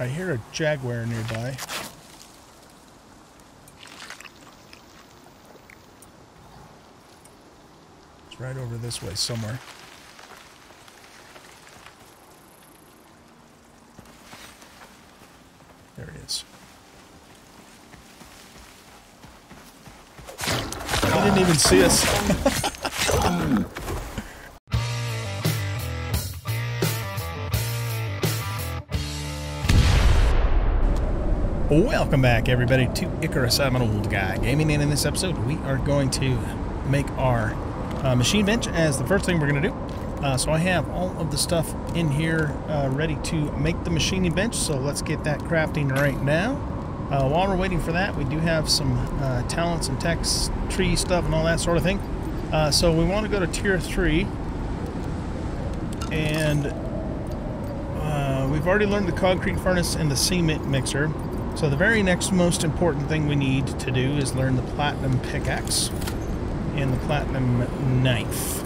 I hear a jaguar nearby. It's right over this way somewhere. There it is. He didn't even see us. Welcome back, everybody, to Icarus. I'm an old guy gaming, and in this episode, we are going to make our machine bench as the first thing we're going to do. So I have all of the stuff in here ready to make the machining bench, so let's get that crafting right now. While we're waiting for that, we do have some talents and techs, tree stuff, and all that sort of thing. So we want to go to tier 3, and we've already learned the concrete furnace and the cement mixer. So the very next most important thing we need to do is learn the platinum pickaxe and the platinum knife.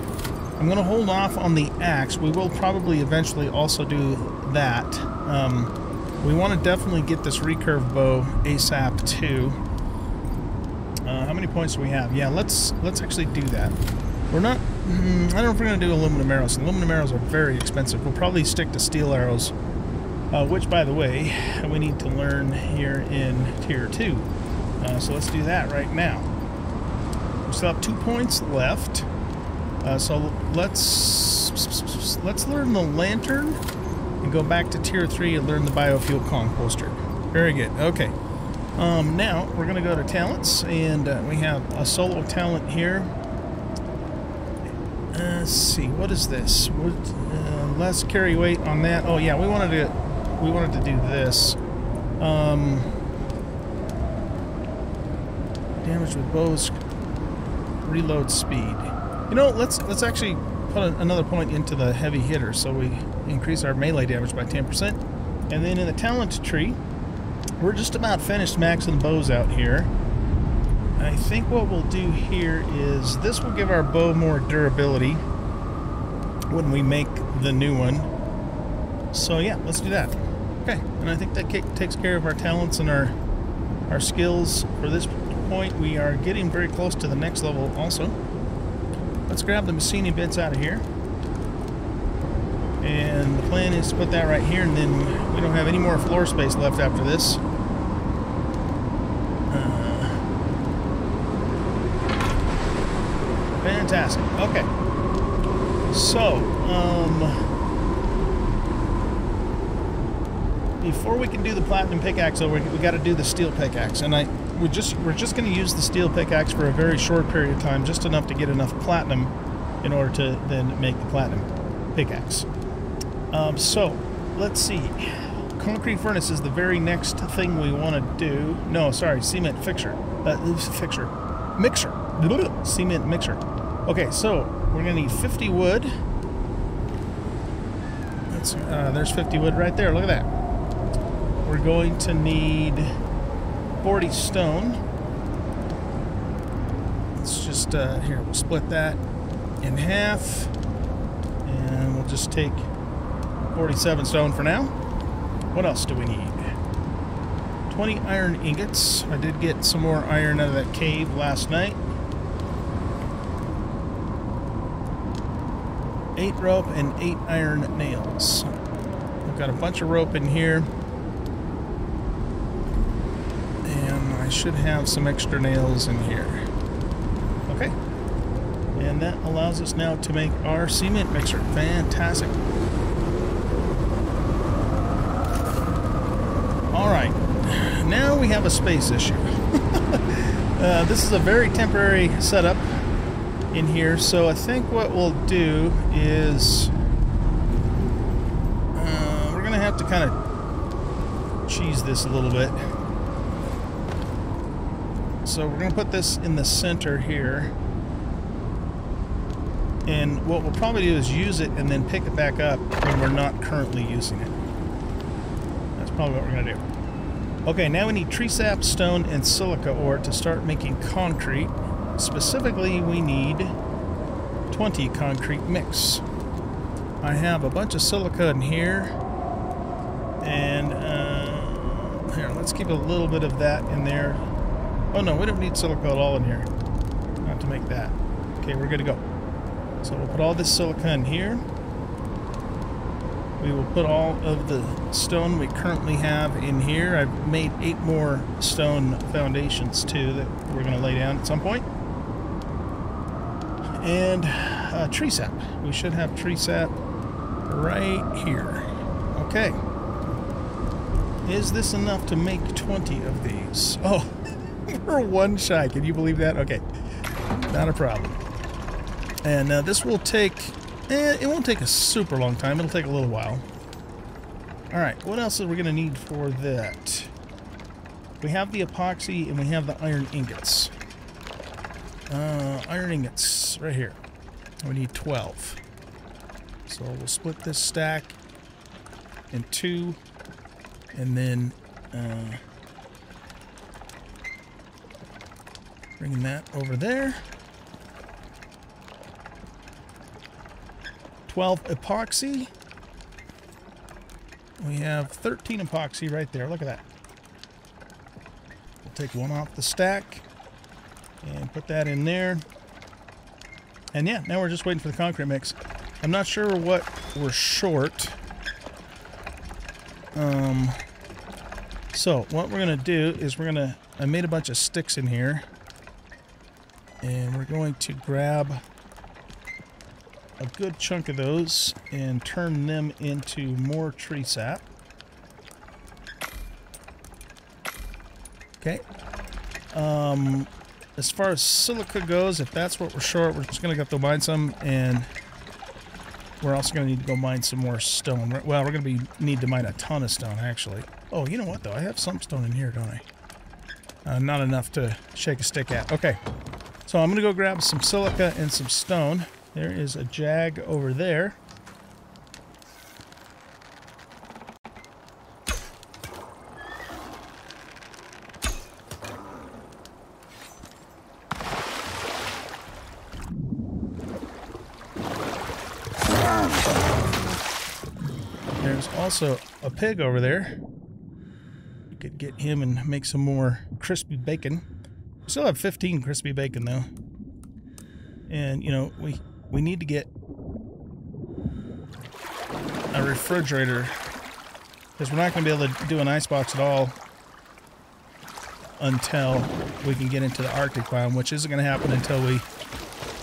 I'm going to hold off on the axe. We will probably eventually also do that. We want to definitely get this recurve bow ASAP too. How many points do we have? Yeah, let's actually do that. We're not. I don't know if we're going to do aluminum arrows. Aluminum arrows are very expensive. We'll probably stick to steel arrows. Which, by the way, we need to learn here in Tier 2. So let's do that right now. We still have 2 points left. So let's learn the lantern and go back to Tier 3 and learn the biofuel composter. Very good. Okay. Now, we're going to go to talents, and we have a solo talent here. Let's see. What is this? Let's carry weight on that. Oh, yeah. We wanted to do this. Damage with bows, reload speed. You know, let's actually put another point into the heavy hitter, so we increase our melee damage by 10%. And then in the talent tree, we're just about finished maxing bows out here. I think what we'll do here is this will give our bow more durability when we make the new one. So yeah, let's do that. Okay, and I think that takes care of our talents and our skills for this point. We are getting very close to the next level also. Let's grab the machining bits out of here. And the plan is to put that right here, and then we don't have any more floor space left after this. Fantastic. Okay. So, before we can do the platinum pickaxe, though, we got to do the steel pickaxe, and we're just going to use the steel pickaxe for a very short period of time, just enough to get enough platinum in order to then make the platinum pickaxe. So, let's see. Concrete furnace is the very next thing we want to do. No, sorry, cement fixer. Mixer. Cement mixer. Okay, so we're gonna need 50 wood. That's there's 50 wood right there. Look at that. We're going to need 40 stone. Let's just here, we'll split that in half, and we'll just take 47 stone for now. What else do we need? 20 iron ingots. I did get some more iron out of that cave last night. 8 rope and 8 iron nails. I've got a bunch of rope in here. And I should have some extra nails in here. Okay. And that allows us now to make our cement mixer. Fantastic. Alright. Now we have a space issue. This is a very temporary setup in here, so I think what we'll do is we're gonna have to kind of cheese this a little bit. So we're gonna put this in the center here, and what we'll probably do is use it and then pick it back up when we're not currently using it. That's probably what we're gonna do. Okay, now we need tree sap, stone, and silica ore to start making concrete. Specifically, we need 20 concrete mix. I have a bunch of silica in here, and Let's keep a little bit of that in there. Oh no, we don't need silica at all in here. Not to make that. Okay, we're good to go. So we'll put all this silica in here. We will put all of the stone we currently have in here. I've made 8 more stone foundations too that we're going to lay down at some point. And tree sap. We should have tree sap right here. Okay. Is this enough to make 20 of these? Oh, we're one shy. Can you believe that? Okay. Not a problem. And this will take... it won't take a super long time. It'll take a little while. Alright, what else are we going to need for that? We have the epoxy and we have the iron ingots. Iron ingots, right here. We need 12. So we'll split this stack in 2. And then bring that over there. 12 epoxy. We have 13 epoxy right there. Look at that. We'll take one off the stack and put that in there. And yeah, now we're just waiting for the concrete mix. I'm not sure what we're short. So what we're gonna do is we're gonna... I made a bunch of sticks in here, and we're going to grab a good chunk of those and turn them into more tree sap. Okay. As far as silica goes, if that's what we're short, we're just going to go mine some, and we're also going to need to go mine some more stone. Well, we're going to need to mine a ton of stone, actually. Oh, you know what, though? I have some stone in here, don't I? Not enough to shake a stick at. Okay. So I'm going to go grab some silica and some stone. There is a jag over there. There's also a pig over there. Could get him and make some more crispy bacon. We still have 15 crispy bacon, though. And, you know, we need to get a refrigerator, because we're not going to be able to do an icebox at all until we can get into the Arctic biome, which isn't going to happen until we...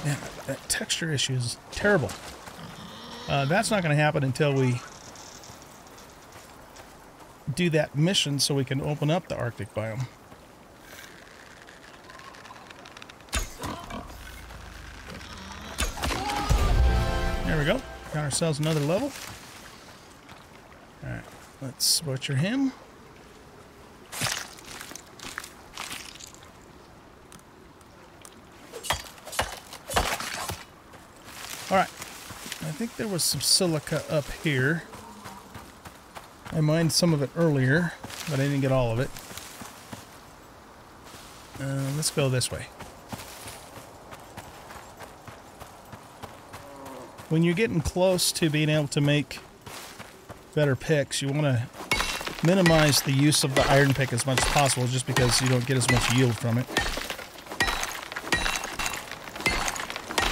Man, that texture issue is terrible. That's not going to happen until we do that mission so we can open up the Arctic biome. There we go. Got ourselves another level. Alright, let's butcher him. Alright. I think there was some silica up here. I mined some of it earlier, but I didn't get all of it. Let's go this way. When you're getting close to being able to make better picks, you want to minimize the use of the iron pick as much as possible, just because you don't get as much yield from it.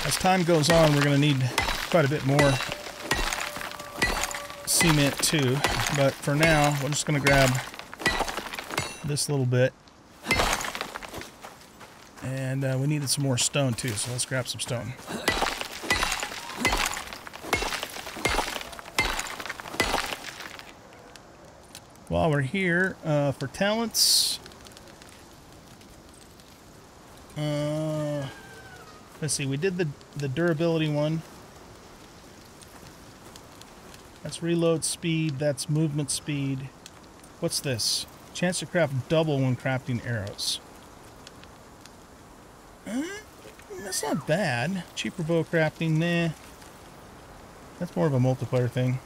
As time goes on, we're going to need quite a bit more cement too, but for now, we're just going to grab this little bit. And we needed some more stone too, so let's grab some stone. While we're here, for talents, let's see, we did the durability one. That's reload speed, that's movement speed. What's this? Chance to craft double when crafting arrows. That's not bad. Cheaper bow crafting, nah. That's more of a multiplayer thing.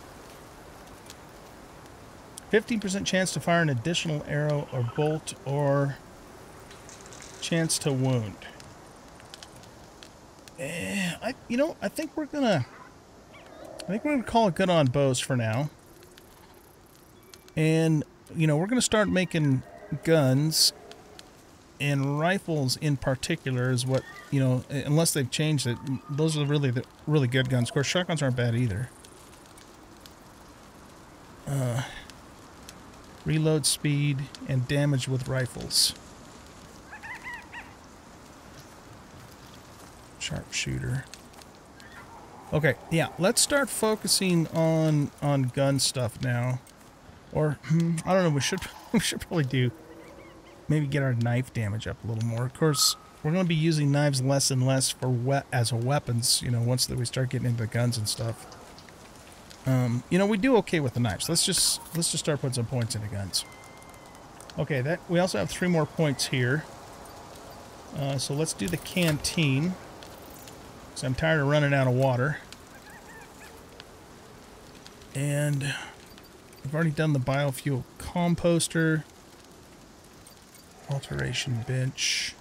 15% chance to fire an additional arrow or bolt, or chance to wound. You know, I think we're gonna call it good on bows for now. And you know, we're gonna start making guns and rifles in particular is what, you know, unless they've changed it, those are really the really good guns. Of course, shotguns aren't bad either. Reload speed and damage with rifles. Sharpshooter. Okay, yeah, let's start focusing on gun stuff now. Or I don't know, we should probably do maybe get our knife damage up a little more. Of course, we're going to be using knives less and less for as weapons, you know, once that we start getting into the guns and stuff. You know, we do okay with the knives. Let's just start putting some points into guns. Okay, that we also have 3 more points here. So let's do the canteen. So I'm tired of running out of water. And I've already done the biofuel composter. Alteration bench.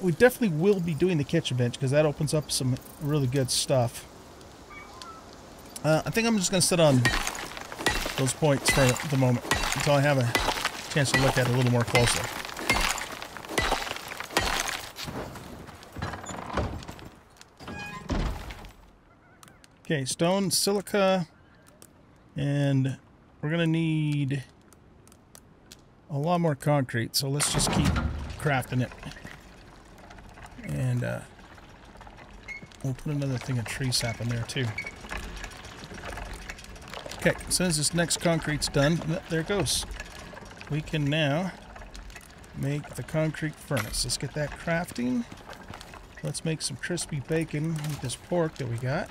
We definitely will be doing the kitchen bench because that opens up some really good stuff. I think I'm just going to sit on those points for the moment until I have a chance to look at it a little more closely. Okay, stone, silica, and we're going to need a lot more concrete, so let's just keep crafting it. And we'll put another thing of tree sap in there too. Okay, as soon as this next concrete's done, there it goes. We can now make the concrete furnace. Let's get that crafting. Let's make some crispy bacon with this pork that we got.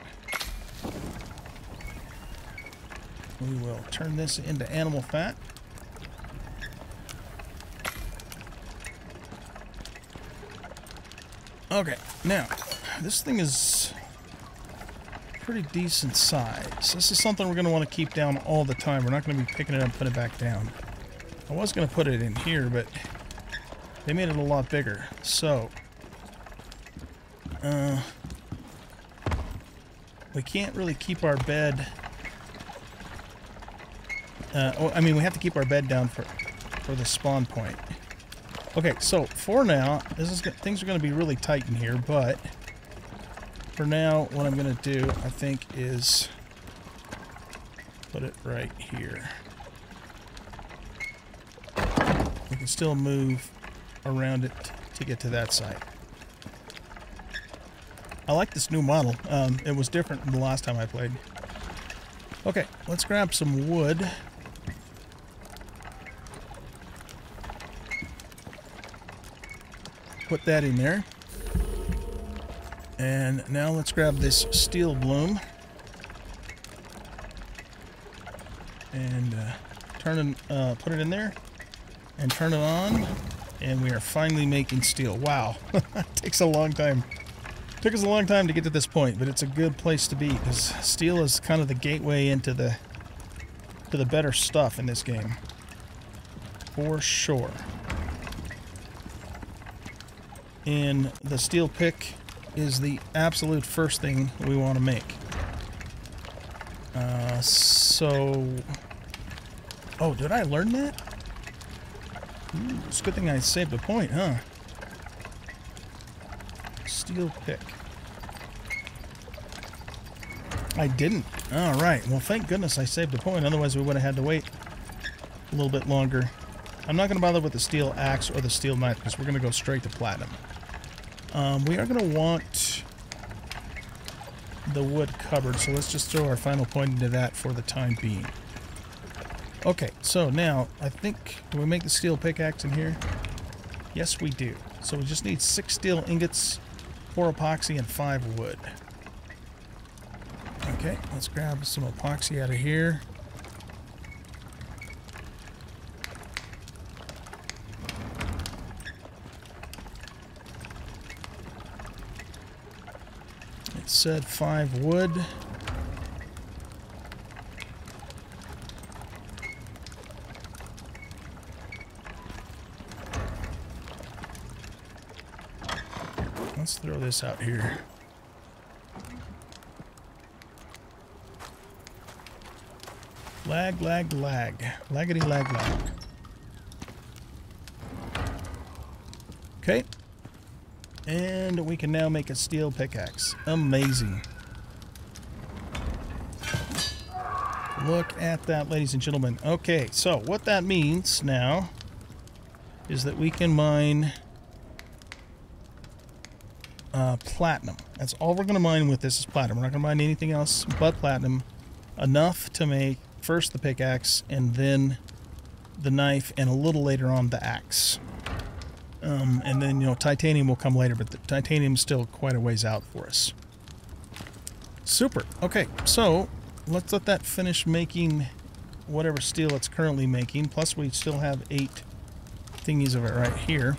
We will turn this into animal fat. Okay, now, this thing is pretty decent size. This is something we're going to want to keep down all the time. We're not going to be picking it up and putting it back down. I was going to put it in here, but they made it a lot bigger. So, we can't really keep our bed... I mean, we have to keep our bed down for the spawn point. Okay, so for now, things are going to be really tight in here, but for now, what I'm going to do, I think, is put it right here. We can still move around it to get to that side. I like this new model. It was different than the last time I played. Okay, let's grab some wood. Put that in there. And now let's grab this steel bloom. And put it in there. And turn it on. And we are finally making steel. Wow. It takes a long time. It took us a long time to get to this point, but it's a good place to be because steel is kind of the gateway into the better stuff in this game. For sure. And the steel pick is the absolute first thing we want to make. Oh, did I learn that? Ooh, it's a good thing I saved a point, huh? Steel pick. I didn't. Alright, well thank goodness I saved a point, otherwise we would have had to wait a little bit longer. I'm not going to bother with the steel axe or the steel knife because we're going to go straight to platinum. We are going to want the wood cupboard, so let's just throw our final point into that for the time being. Okay, so now, I think... Do we make the steel pickaxe in here? Yes, we do. So we just need 6 steel ingots, 4 epoxy, and 5 wood. Okay, let's grab some epoxy out of here. Said 5 wood. Let's throw this out here. Lag, lag, lag. Laggity, lag, lag. Okay. And we can now make a steel pickaxe. Amazing. Look at that, ladies and gentlemen. Okay, so what that means now is that we can mine platinum. That's all we're going to mine with this is platinum. We're not going to mine anything else but platinum. Enough to make first the pickaxe and then the knife and a little later on the axe. And then, you know, titanium will come later, but the titanium's still quite a ways out for us. Super. Okay, so let's let that finish making whatever steel it's currently making. Plus we still have 8 thingies of it right here.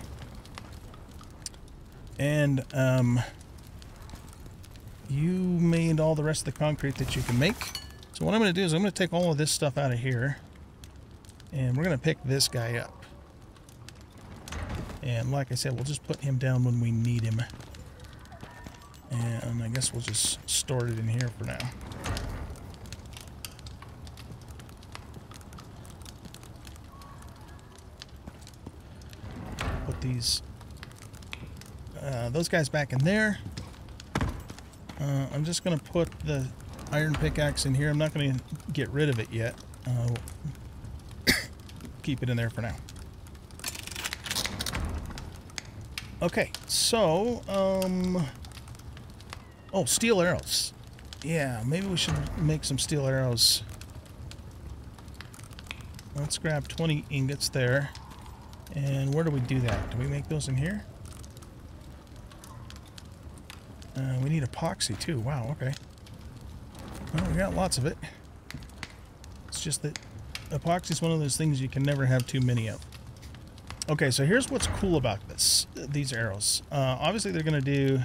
And you made all the rest of the concrete that you can make. So what I'm going to do is I'm going to take all of this stuff out of here. And we're going to pick this guy up. And like I said, we'll just put him down when we need him. And I guess we'll just store it in here for now. Put these... those guys back in there. I'm just going to put the iron pickaxe in here. I'm not going to get rid of it yet. We'll keep it in there for now. Okay, so... oh, steel arrows. Yeah, maybe we should make some steel arrows. Let's grab 20 ingots there. And where do we do that? Do we make those in here? We need epoxy too. Wow, okay. Well, we got lots of it. It's just that epoxy is one of those things you can never have too many of. Okay, so here's what's cool about this. These arrows. Obviously, they're going to do,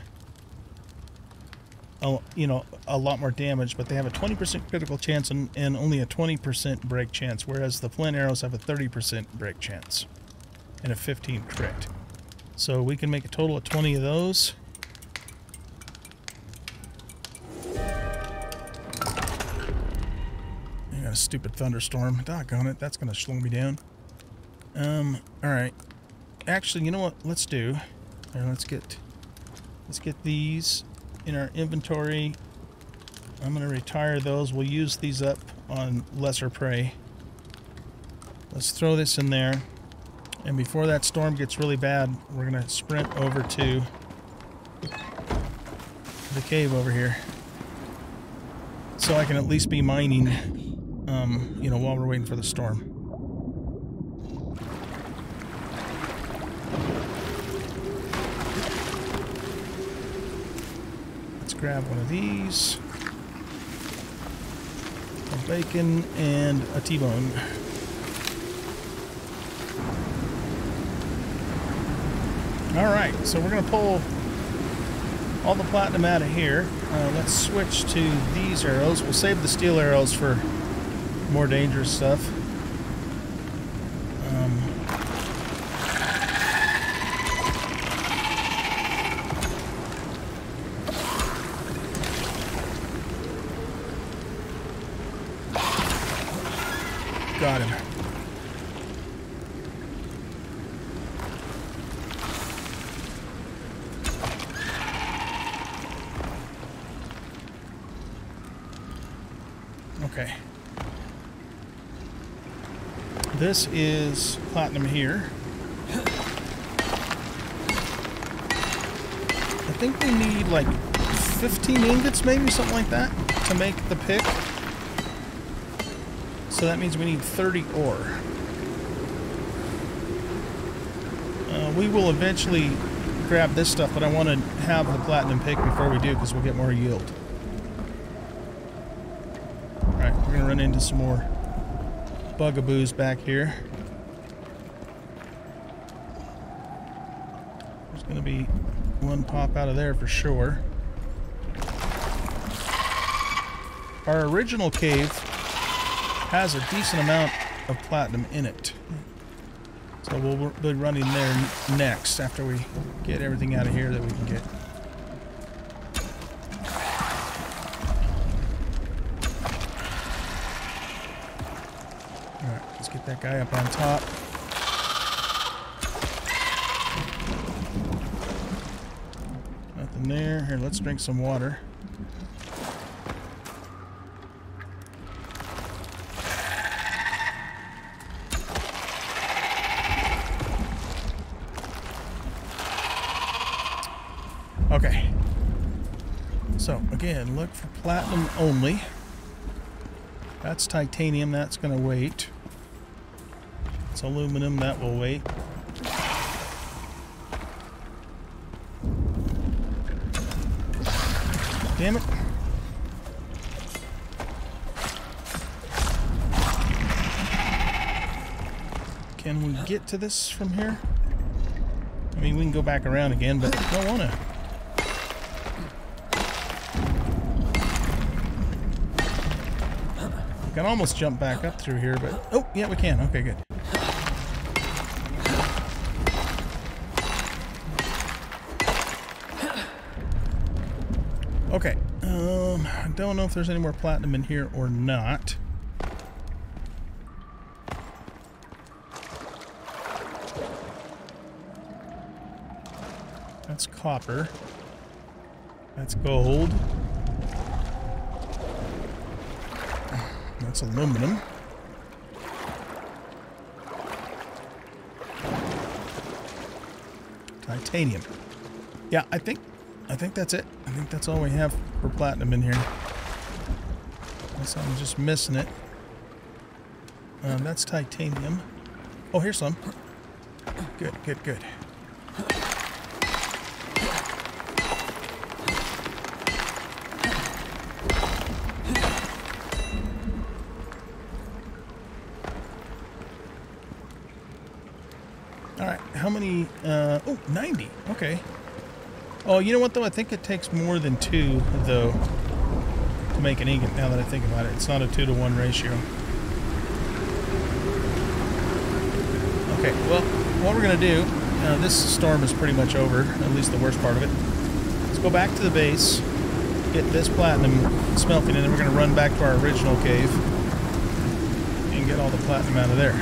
a lot more damage, but they have a 20% critical chance and only a 20% break chance, whereas the flint arrows have a 30% break chance and a 15 crit. So we can make a total of 20 of those. Stupid thunderstorm. Doggone it. That's going to slow me down. Alright. Actually, you know what? Let's do. Let's get these in our inventory. I'm going to retire those. We'll use these up on lesser prey. Let's throw this in there. And before that storm gets really bad, we're going to sprint over to the cave over here. So I can at least be mining... while we're waiting for the storm. Let's grab one of these. A bacon and a T-bone. Alright, so we're going to pull all the platinum out of here. Let's switch to these arrows. We'll save the steel arrows for more dangerous stuff. Got him. Okay. This is platinum here. I think we need like 15 ingots, maybe something like that, to make the pick. So that means we need 30 ore. We will eventually grab this stuff, but I want to have the platinum pick before we do because we'll get more yield. Alright, we're going to run into some more bugaboos back here. There's going to be one pop out of there for sure. Our original cave has a decent amount of platinum in it. So we'll be running there next after we get everything out of here that we can get. Let's get that guy up on top. Nothing there. Here, let's drink some water. Okay. So, again, look for platinum only. That's titanium, that's going to wait. It's aluminum, that will wait. Damn it. Can we get to this from here? I mean, we can go back around again, but I don't want to. I can almost jump back up through here, but... Oh, yeah, we can. Okay, good. Okay. I don't know if there's any more platinum in here or not. That's copper. That's gold. That's aluminum. Titanium. Yeah, I think that's it. I think that's all we have for platinum in here. Unless I'm just missing it. That's titanium. Oh, here's some. Good, good, good. Alright, how many, oh, 90, okay. Oh, you know what, though? I think it takes more than 2, though, to make an ingot, now that I think about it. It's not a 2-to-1 ratio. Okay, well, what we're going to do, this storm is pretty much over, at least the worst part of it. Let's go back to the base, get this platinum smelting, and then we're going to run back to our original cave and get all the platinum out of there.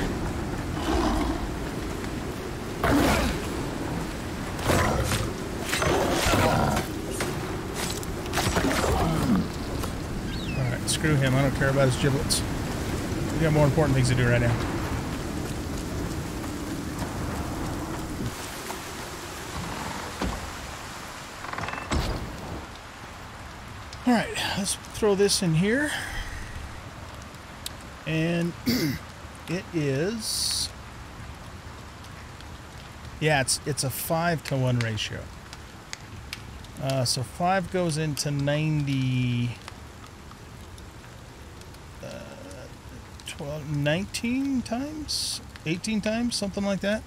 Screw him, I don't care about his giblets. We got more important things to do right now. Alright, let's throw this in here. And it is... Yeah, it's a 5-to-1 ratio. So 5 goes into 90... 19 times? 18 times? Something like that.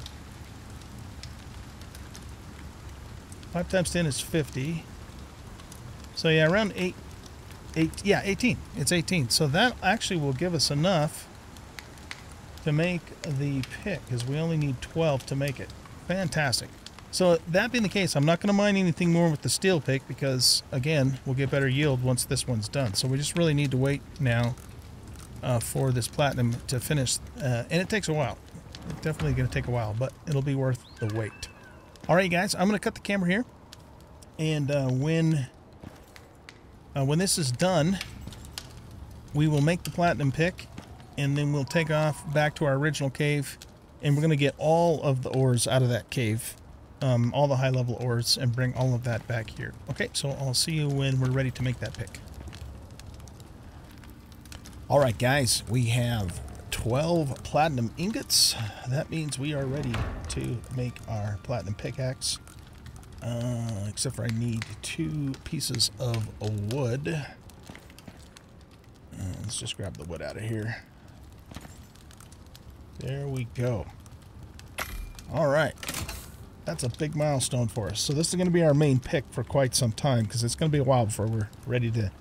5 times 10 is 50. So yeah, around 18. It's 18. So that actually will give us enough to make the pick, because we only need 12 to make it. Fantastic. So that being the case, I'm not going to mine anything more with the steel pick, because, again, we'll get better yield once this one's done. So we just really need to wait now for this platinum to finish, and it takes a while. It's definitely going to take a while, but it'll be worth the wait. All right, guys, I'm going to cut the camera here, and when this is done, we will make the platinum pick, and then we'll take off back to our original cave, and we're going to get all of the ores out of that cave, all the high-level ores, and bring all of that back here. Okay, so I'll see you when we're ready to make that pick. Alright guys, we have 12 platinum ingots. That means we are ready to make our platinum pickaxe. Except for I need 2 pieces of wood. Let's just grab the wood out of here. There we go. Alright. That's a big milestone for us. So this is going to be our main pick for quite some time, because it's going to be a while before we're ready to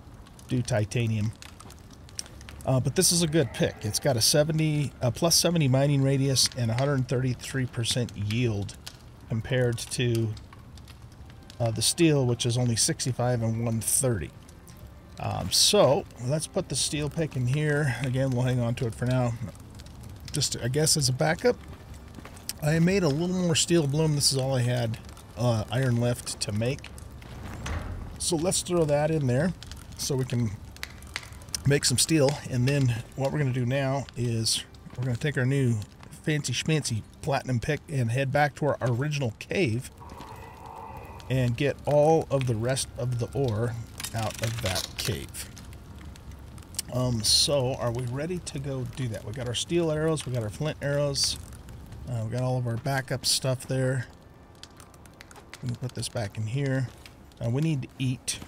do titanium. But this is a good pick. It's got a plus 70 mining radius and 133% yield compared to the steel, which is only 65 and 130. So let's put the steel pick in here. Again, we'll hang on to it for now. just I guess as a backup. I made a little more steel bloom. This is all I had iron left to make. So let's throw that in there so we can make some steel. And then what we're going to do now is we're going to take our new fancy schmancy platinum pick and head back to our original cave and get all of the rest of the ore out of that cave. So are we ready to go do that? We got our steel arrows, we got our flint arrows, we got all of our backup stuff there. We can put this back in here. We need to eat.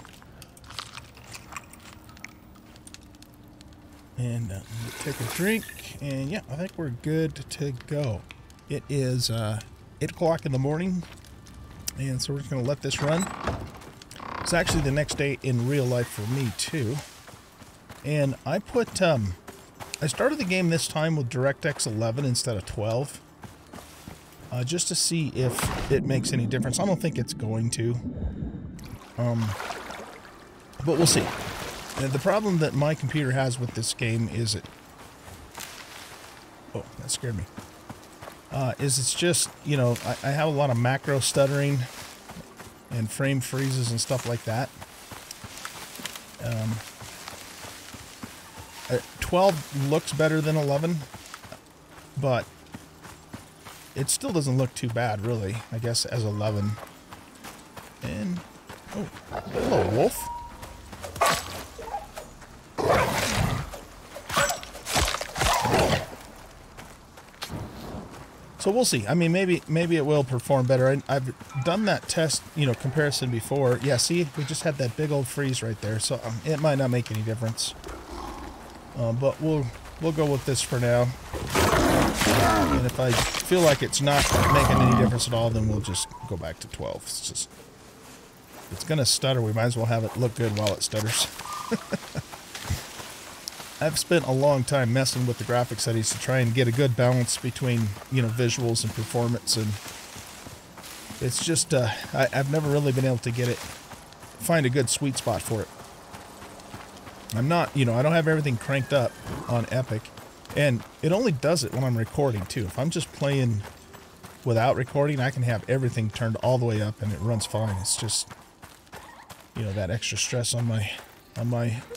And take a drink, and yeah, I think we're good to go. It is 8 o'clock in the morning, and so we're just going to let this run. It's actually the next day in real life for me, too. And I put, I started the game this time with DirectX 11 instead of 12, just to see if it makes any difference. I don't think it's going to, but we'll see. The problem that my computer has with this game is it... Oh, that scared me. Is it's just, you know, I have a lot of macro stuttering and frame freezes and stuff like that. 12 looks better than 11, but it still doesn't look too bad, really, I guess, as 11. And... Oh, hello, wolf. So we'll see. I mean, maybe it will perform better. I've done that test, you know, comparison before. Yeah, see, we just had that big old freeze right there, so it might not make any difference. But we'll go with this for now. And if I feel like it's not making any difference at all, then we'll just go back to 12. It's just, if it's gonna stutter, we might as well have it look good while it stutters. I've spent a long time messing with the graphics settings to try and get a good balance between, you know, visuals and performance, and it's just I've never really been able to get it, find a good sweet spot for it. I'm not, you know, I don't have everything cranked up on Epic, and it only does it when I'm recording too. If I'm just playing without recording, I can have everything turned all the way up and it runs fine. It's just, you know, that extra stress on my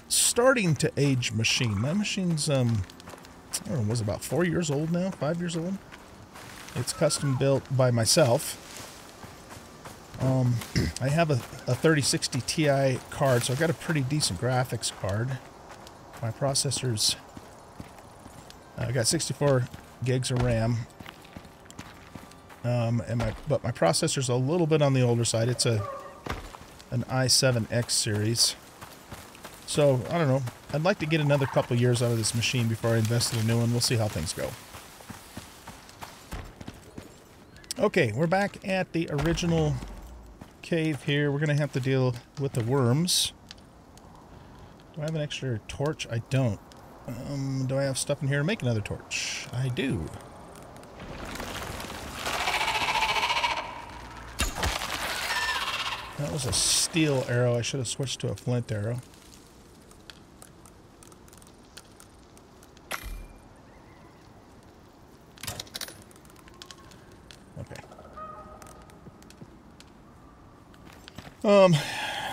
starting to age machine. My machine's, I don't know, was about 4 years old now, 5 years old. It's custom built by myself. I have a 3060 Ti card, so I've got a pretty decent graphics card. My processor's, I've got 64 gigs of RAM. But my processor's a little bit on the older side. It's an i7X series. So, I don't know, I'd like to get another couple years out of this machine before I invest in a new one. We'll see how things go. Okay, we're back at the original cave here. We're going to have to deal with the worms. Do I have an extra torch? I don't. Do I have stuff in here to make another torch? I do. That was a steel arrow. I should have switched to a flint arrow.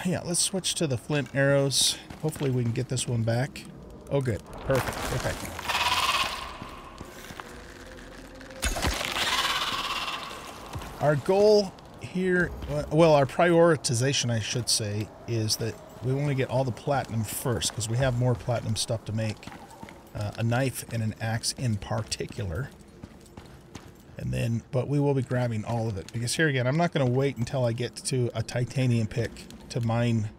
Yeah, let's switch to the flint arrows. Hopefully we can get this one back. Oh, good. Perfect. Perfect. Our goal here, well, our prioritization, I should say, is that we want to get all the platinum first because we have more platinum stuff to make. A knife and an axe in particular. And then, but we will be grabbing all of it. Because here again, I'm not going to wait until I get to a titanium pick to mine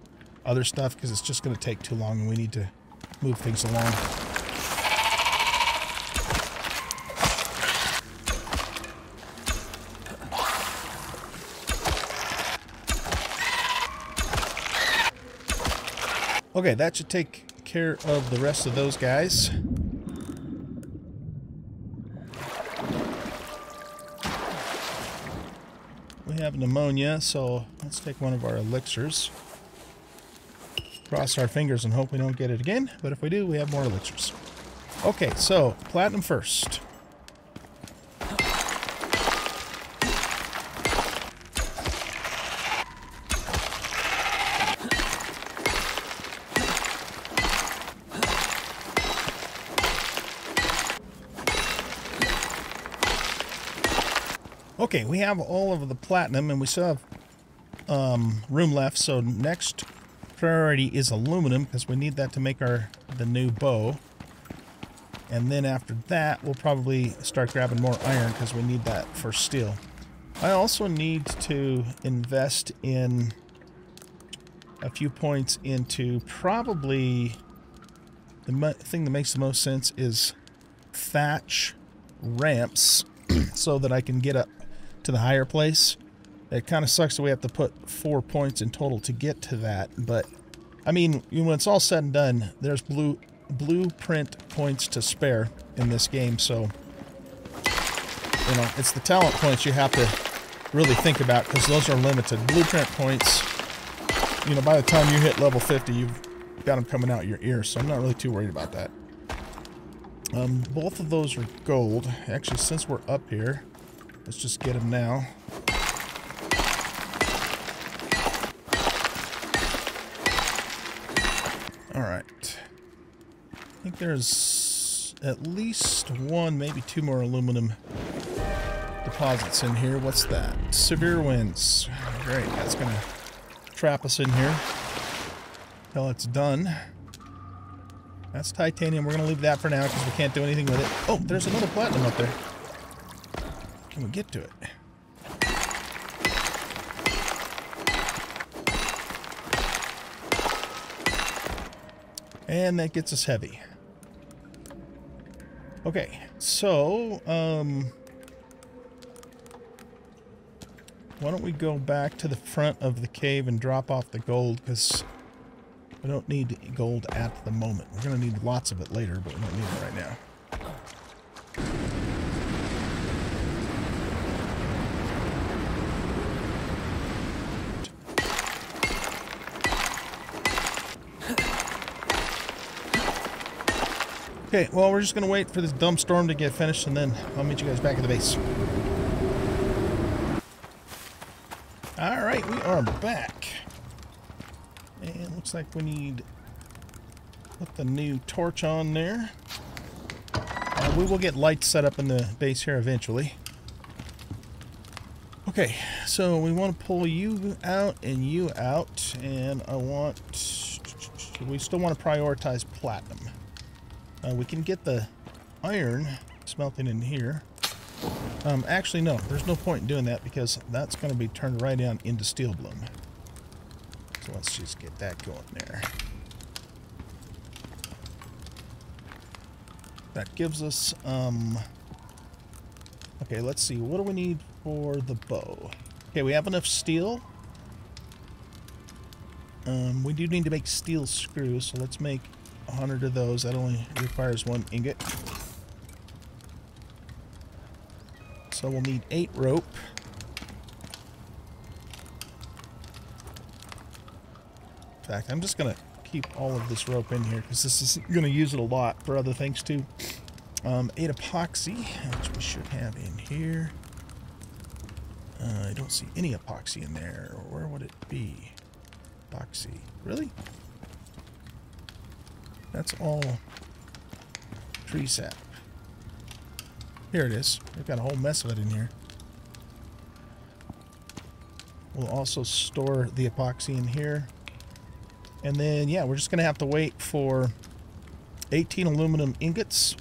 other stuff, because it's just going to take too long and we need to move things along. Okay, that should take care of the rest of those guys. Have pneumonia, so let's take one of our elixirs. Cross our fingers and hope we don't get it again, but if we do, we have more elixirs. Okay, so platinum first. Okay, we have all of the platinum, and we still have room left, so next priority is aluminum, because we need that to make the new bow. And then after that, we'll probably start grabbing more iron, because we need that for steel. I also need to invest in a few points into probably... The thing that makes the most sense is thatch ramps, so that I can get up to the higher place. It kind of sucks that we have to put 4 points in total to get to that, but I mean, when it's all said and done, there's blueprint points to spare in this game, so you know, it's the talent points you have to really think about, because those are limited. Blueprint points, you know, by the time you hit level 50, you've got them coming out your ear, so I'm not really too worried about that. Both of those are gold. Actually, since we're up here, let's just get them now. Alright. I think there's at least one, maybe two more aluminum deposits in here. What's that? Severe winds. Great, that's going to trap us in here until it's done. That's titanium. We're going to leave that for now because we can't do anything with it. Oh, there's another platinum up there. Can we get to it? And that gets us heavy. Okay, so... why don't we go back to the front of the cave and drop off the gold, because... we don't need gold at the moment. We're going to need lots of it later, but we don't need it right now. Okay, well, we're just going to wait for this dumb storm to get finished, and then I'll meet you guys back at the base. Alright, we are back. And looks like we need to put the new torch on there. We will get lights set up in the base here eventually. Okay, so we want to pull you out and you out. And I want... we still want to prioritize platinum. We can get the iron smelting in here. Actually, no. There's no point in doing that, because that's going to be turned right down into steel bloom. Let's just get that going there. That gives us, okay, let's see. What do we need for the bow? Okay, we have enough steel. We do need to make steel screws, so let's make 100 of those. That only requires 1 ingot. So we'll need 8 rope. Fact, I'm just going to keep all of this rope in here, because this is going to use it a lot for other things too. 8 epoxy, which we should have in here. I don't see any epoxy in there. Where would it be? Epoxy. Really? That's all tree sap. Here it is. We've got a whole mess of it in here. We'll also store the epoxy in here. And then, yeah, we're just going to have to wait for 18 aluminum ingots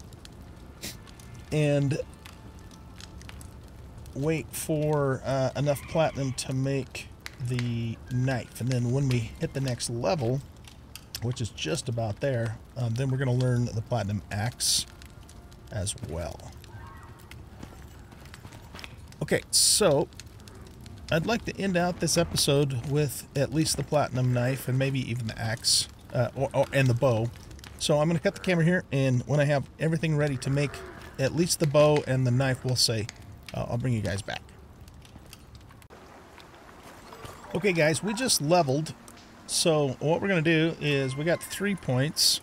and wait for enough platinum to make the knife. And then when we hit the next level, which is just about there, then we're going to learn the platinum axe as well. Okay, so... I'd like to end out this episode with at least the platinum knife and maybe even the axe and the bow. So I'm going to cut the camera here, and when I have everything ready to make at least the bow and the knife, we'll say, I'll bring you guys back. Okay, guys, we just leveled. So what we're going to do is we got 3 points.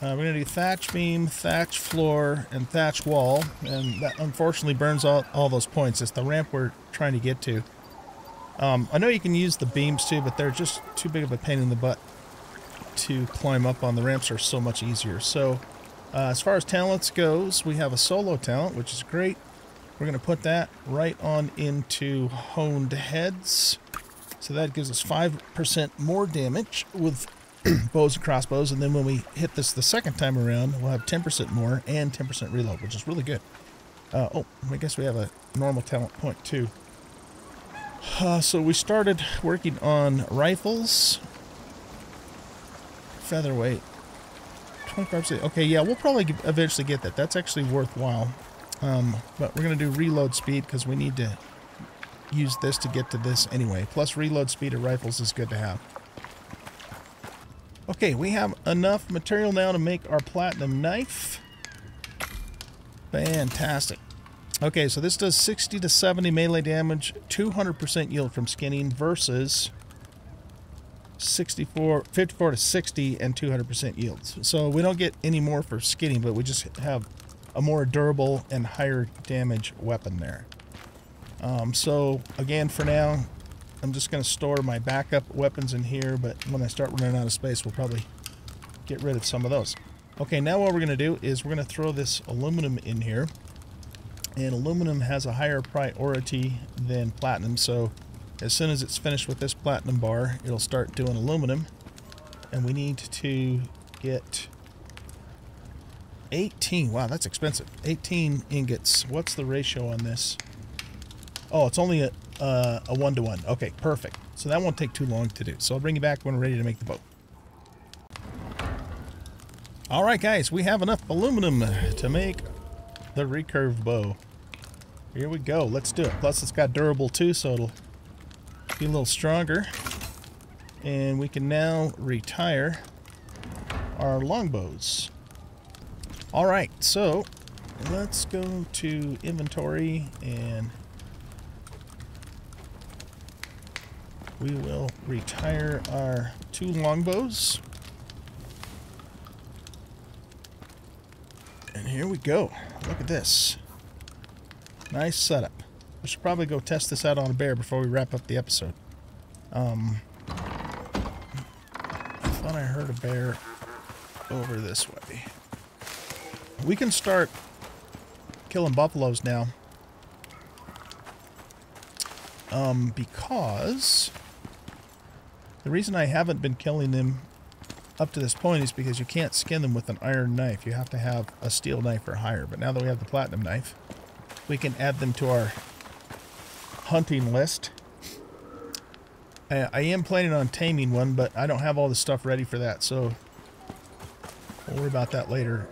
We're going to do thatch beam, thatch floor, and thatch wall, and that unfortunately burns all those points. It's the ramp we're trying to get to. I know you can use the beams too, but they're just too big of a pain in the butt to climb up on. The ramps are so much easier. So as far as talents goes, we have a solo talent, which is great. We're going to put that right on into honed heads. So that gives us 5% more damage with bows and crossbows. And then when we hit this the second time around, we'll have 10% more and 10% reload, which is really good. Oh, I guess we have a normal talent point too. So we started working on rifles. Featherweight. 25%. Okay, yeah, we'll probably eventually get that. That's actually worthwhile. But we're going to do reload speed because we need to use this to get to this anyway. Plus, reload speed of rifles is good to have. Okay, we have enough material now to make our platinum knife. Fantastic. Okay, so this does 60 to 70 melee damage, 200% yield from skinning versus 54 to 60 and 200% yields. So we don't get any more for skinning, but we just have a more durable and higher damage weapon there. So again, for now, I'm just going to store my backup weapons in here, but when I start running out of space, we'll probably get rid of some of those. Okay, now what we're going to do is we're going to throw this aluminum in here. And aluminum has a higher priority than platinum, so as soon as it's finished with this platinum bar, it'll start doing aluminum. And we need to get 18. Wow, that's expensive. 18 ingots. What's the ratio on this? Oh, it's only a 1-to-1. Okay, perfect. So that won't take too long to do. So I'll bring you back when we're ready to make the boat. Alright guys, we have enough aluminum to make the recurve bow. Here we go. Let's do it. Plus it's got durable too, so it'll be a little stronger. And we can now retire our longbows. Alright, so let's go to inventory and we will retire our 2 longbows. And here we go. Look at this. Nice setup. We should probably go test this out on a bear before we wrap up the episode. I thought I heard a bear over this way. We can start killing buffaloes now. Because the reason I haven't been killing them up to this point is because you can't skin them with an iron knife. You have to have a steel knife or higher. But now that we have the platinum knife, we can add them to our hunting list. I am planning on taming one, but I don't have all the stuff ready for that, so we'll worry about that later.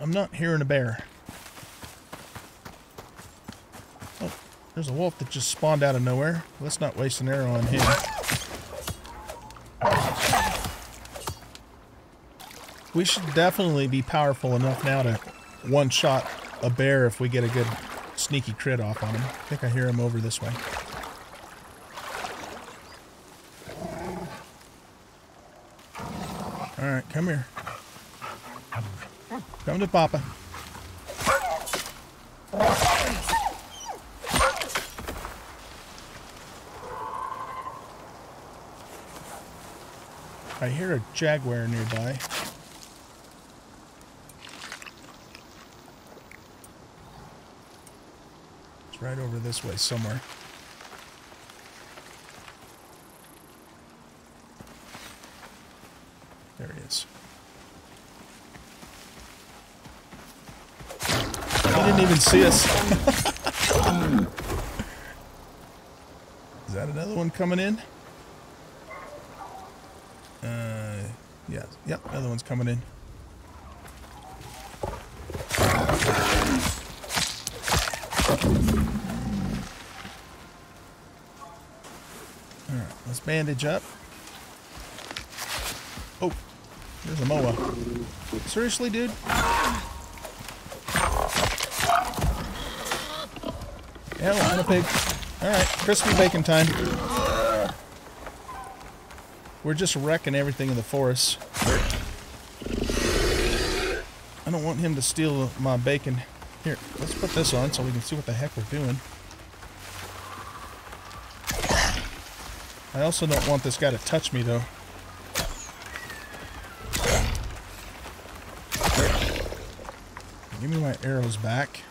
I'm not hearing a bear. Oh, there's a wolf that just spawned out of nowhere. Let's not waste an arrow on him. We should definitely be powerful enough now to one-shot a bear if we get a good sneaky crit off on him. I think I hear him over this way. Alright, come here. Come to Papa. I hear a jaguar nearby. Right over this way somewhere. There he is. He didn't even see us. Is that another one coming in? Yeah. Yep, another one's coming in. Bandage up. Oh, there's a moa. Seriously, dude? Yeah, we're on a pig. Alright, crispy bacon time. We're just wrecking everything in the forest. I don't want him to steal my bacon. Here, let's put this on so we can see what the heck we're doing. I also don't want this guy to touch me, though. Give me my arrows back.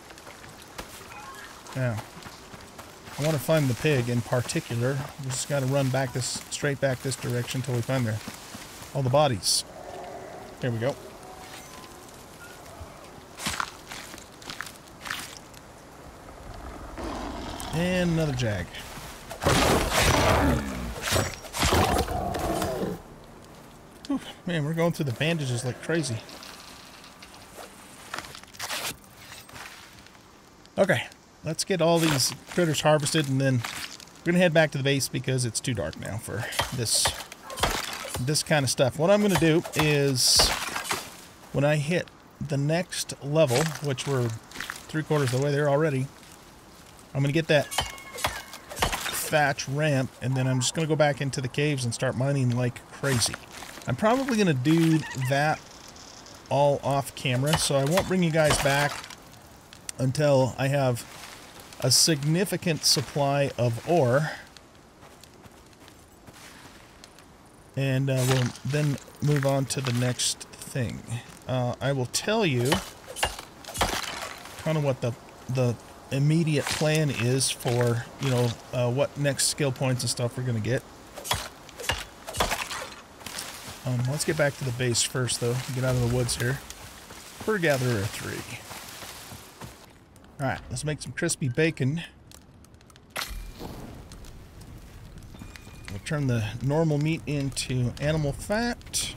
Now, I want to find the pig in particular. We just got to run back straight back this direction until we find all the bodies. There we go. And another jag. Whew, man, we're going through the bandages like crazy. Okay, let's get all these critters harvested, and then we're going to head back to the base because it's too dark now for this kind of stuff. What I'm going to do is when I hit the next level, which we're 3/4 of the way there already, I'm going to get that thatch ramp, and then I'm just going to go back into the caves and start mining like crazy. I'm probably going to do that all off camera, so I won't bring you guys back until I have a significant supply of ore. And we'll then move on to the next thing. I will tell you kind of what the immediate plan is for, you know, what next skill points and stuff we're going to get. Let's get back to the base first, though. Get out of the woods here. Bird Gatherer 3. Alright, let's make some crispy bacon. We'll turn the normal meat into animal fat.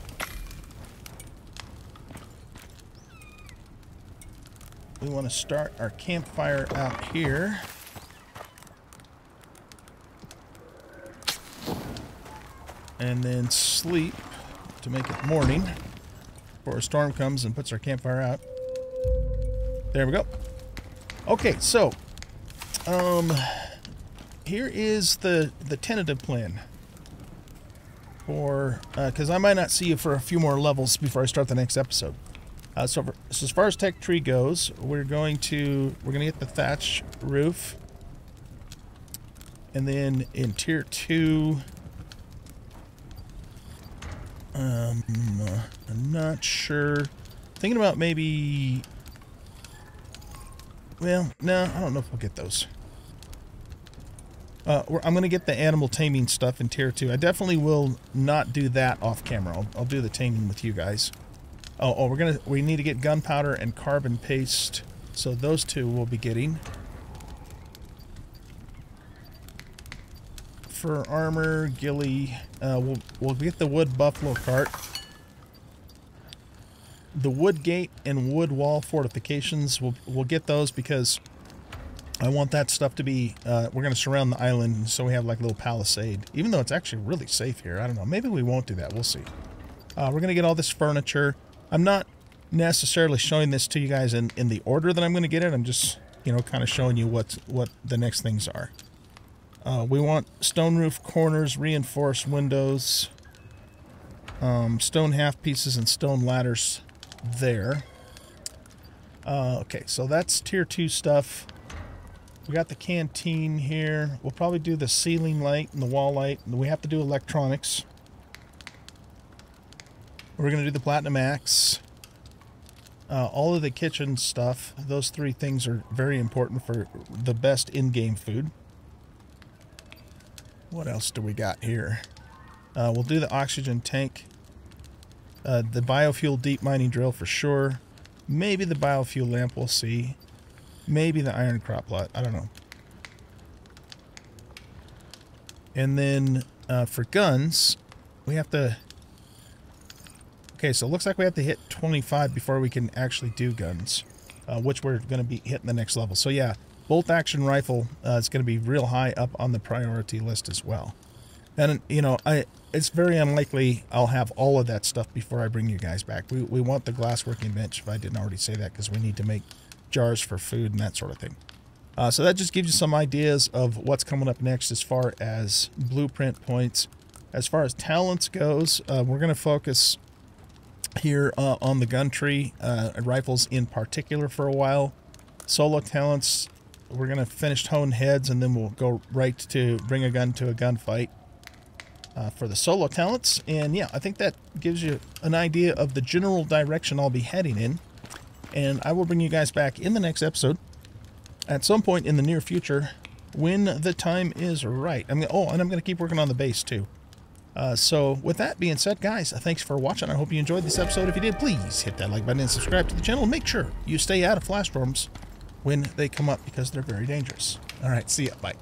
We want to start our campfire out here. And then sleep to make it morning before a storm comes and puts our campfire out. There we go. Okay, so here is the tentative plan. For because I might not see you for a few more levels before I start the next episode. So as far as tech tree goes, we're gonna get the thatch roof, and then in tier 2, I'm not sure. Thinking about maybe. Well, no, I don't know if we'll get those. I'm gonna get the animal taming stuff in tier 2. I definitely will not do that off camera. I'll do the taming with you guys. Oh, we need to get gunpowder and carbon paste, so those two we'll be getting. For armor, ghillie, we'll get the wood buffalo cart. The wood gate and wood wall fortifications, we'll get those because I want that stuff to be, we're going to surround the island so we have like a little palisade. Even though it's actually really safe here, I don't know, maybe we won't do that, we'll see. We're going to get all this furniture. I'm not necessarily showing this to you guys in the order that I'm going to get it. I'm just, you know, kind of showing you what the next things are. We want stone roof corners, reinforced windows, stone half pieces, and stone ladders there. Okay, so that's tier 2 stuff. We got the canteen here. We'll probably do the ceiling light and the wall light. We have to do electronics. We're going to do the Platinum Axe. All of the kitchen stuff. Those 3 things are very important for the best in-game food. What else do we got here? We'll do the oxygen tank. The biofuel deep mining drill for sure. Maybe the biofuel lamp, we'll see. Maybe the iron crop lot, I don't know. And then for guns, we have to... Okay, so it looks like we have to hit 25 before we can actually do guns, which we're going to be hitting the next level. So yeah, bolt-action rifle is going to be real high up on the priority list as well. And, you know, it's very unlikely I'll have all of that stuff before I bring you guys back. We want the glass working bench, if I didn't already say that, because we need to make jars for food and that sort of thing. So that just gives you some ideas of what's coming up next as far as blueprint points. As far as talents goes, we're going to focus... here on the gun tree, rifles in particular for a while. Solo talents, we're going to finish hone heads, and then we'll go right to bring a gun to a gunfight for the solo talents. And yeah, I think that gives you an idea of the general direction I'll be heading in. And I will bring you guys back in the next episode at some point in the near future when the time is right. I'm going to keep working on the base too. So with that being said, guys, thanks for watching. I hope you enjoyed this episode. If you did, please hit that like button and subscribe to the channel. Make sure you stay out of flash storms when they come up because they're very dangerous. All right, see ya. Bye.